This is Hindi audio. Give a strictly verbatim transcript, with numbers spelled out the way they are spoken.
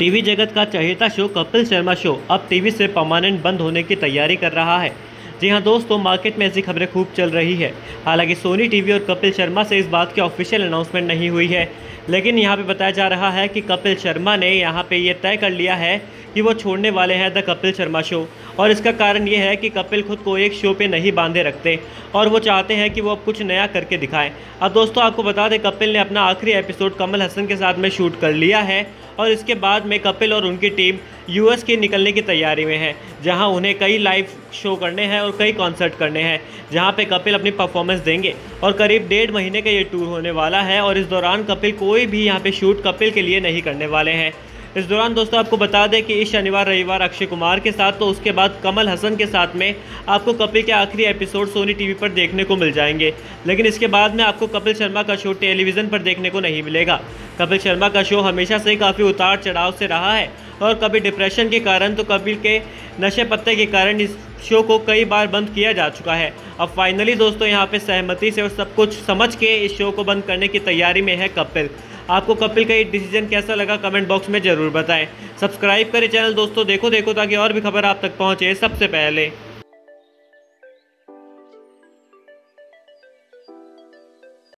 टीवी जगत का चहेता शो कपिल शर्मा शो अब टीवी से परमानेंट बंद होने की तैयारी कर रहा है। जी हां दोस्तों, मार्केट में ऐसी खबरें खूब चल रही है। हालांकि सोनी टीवी और कपिल शर्मा से इस बात की ऑफिशियल अनाउंसमेंट नहीं हुई है, लेकिन यहाँ पे बताया जा रहा है कि कपिल शर्मा ने यहाँ पे ये तय कर लिया है कि वो छोड़ने वाले हैं द कपिल शर्मा शो। और इसका कारण ये है कि कपिल खुद को एक शो पे नहीं बांधे रखते और वो चाहते हैं कि वो अब कुछ नया करके दिखाएं। अब दोस्तों आपको बता दें, कपिल ने अपना आखिरी एपिसोड कमल हसन के साथ में शूट कर लिया है और इसके बाद में कपिल और उनकी टीम यूएस के निकलने की तैयारी में है, जहां उन्हें कई लाइव शो करने हैं और कई कॉन्सर्ट करने हैं, जहां पे कपिल अपनी परफॉर्मेंस देंगे। और करीब डेढ़ महीने का ये टूर होने वाला है और इस दौरान कपिल कोई भी यहां पे शूट कपिल के लिए नहीं करने वाले हैं। इस दौरान दोस्तों आपको बता दें कि इस शनिवार रविवार अक्षय कुमार के साथ, तो उसके बाद कमल हसन के साथ में आपको कपिल के आखिरी एपिसोड सोनी टीवी पर देखने को मिल जाएंगे, लेकिन इसके बाद में आपको कपिल शर्मा का शो टेलीविज़न पर देखने को नहीं मिलेगा। कपिल शर्मा का शो हमेशा से काफ़ी उतार चढ़ाव से रहा है और कभी डिप्रेशन के कारण तो कभी के नशे पत्ते के कारण इस शो को कई बार बंद किया जा चुका है। अब फाइनली दोस्तों यहाँ पे सहमति से और सब कुछ समझ के इस शो को बंद करने की तैयारी में है कपिल। आपको कपिल का ये डिसीजन कैसा लगा कमेंट बॉक्स में ज़रूर बताएं। सब्सक्राइब करें चैनल दोस्तों देखो देखो, ताकि और भी खबर आप तक पहुँचे सबसे पहले।